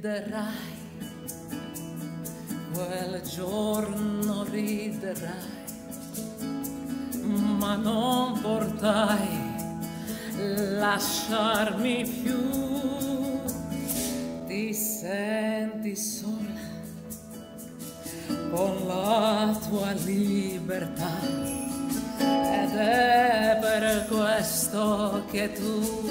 riderai, quel giorno riderai, ma non vorrai lasciarmi più. Ti senti sola con la tua libertà, ed è per questo che tu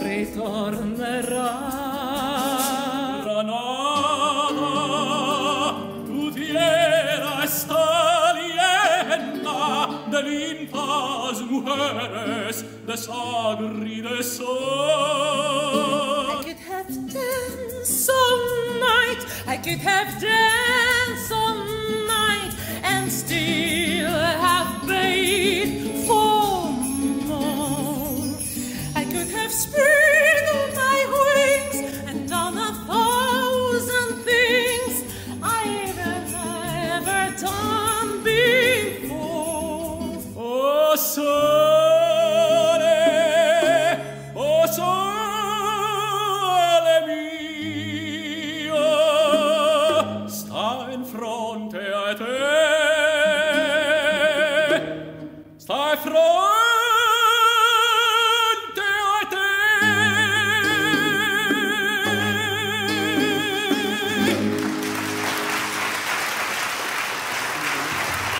ritornerai. Granada, tu tierra está llena de lindas mujeres, de sangre y de sol. I could have danced all night, I could have danced all night, and still have paid for more. I could have spread all my wings and done a thousand things I've never done before. Oh, oh sole mio, sta in fronte a te, sta in fronte a te.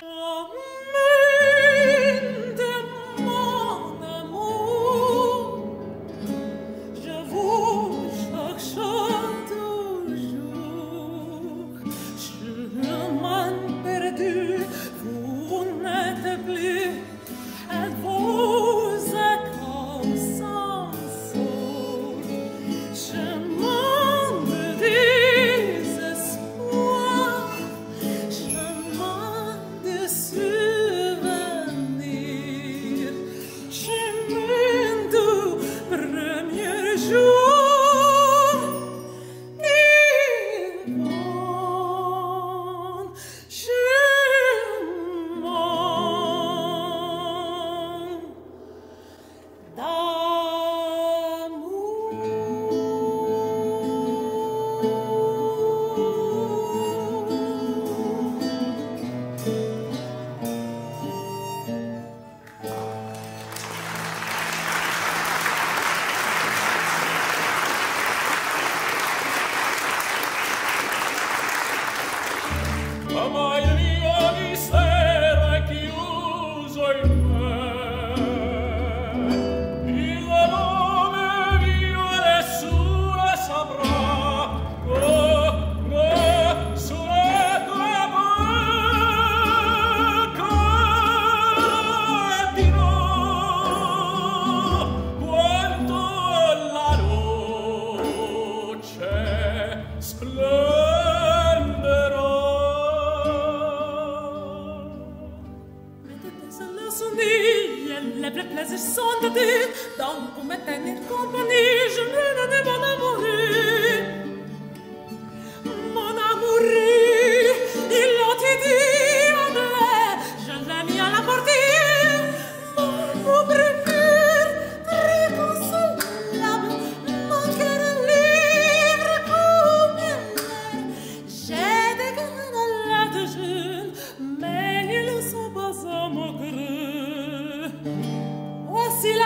Amen de mon amour, je vous cherche toujours. Chemin perdu, vous n'êtes plus, et vous êtes comme sans sol. Chemin de désespoir, chemin de souvenirs, chemin du premier jour. Nirvan, chemin d'amour. Ma il mio mistero è chiuso in me, il nome mio nessuno saprà. Oh, no, sulla tua bocca dirò quanto la luce Les vrais plaisirs sont de Dieu, donc pour me tenir compagnie, je me donne mon amour. Mon amour, il l'a dit en vrai, je l'ai mis à la portée. Mon préfère, très consolable, mon cœur libre comme un air. J'ai des grenades de jeûne, mais ils ne sont pas à mon cœur. C'est la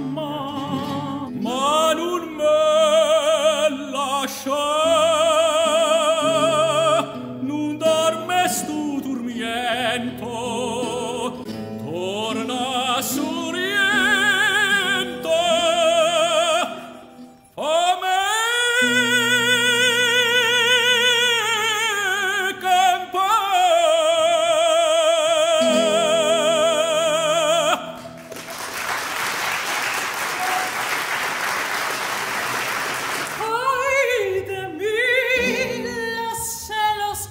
amant, Manu me lâche.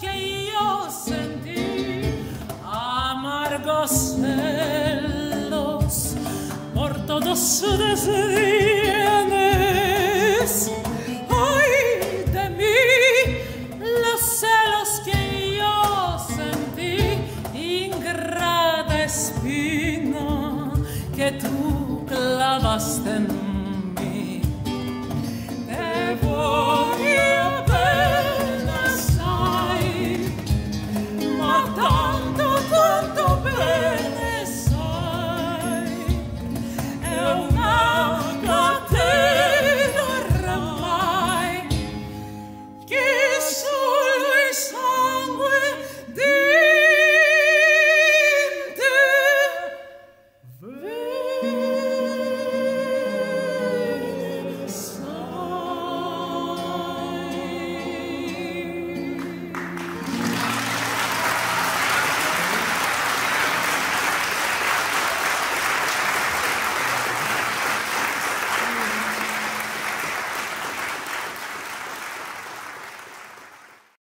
Senti amargo se Spina che tu clavasti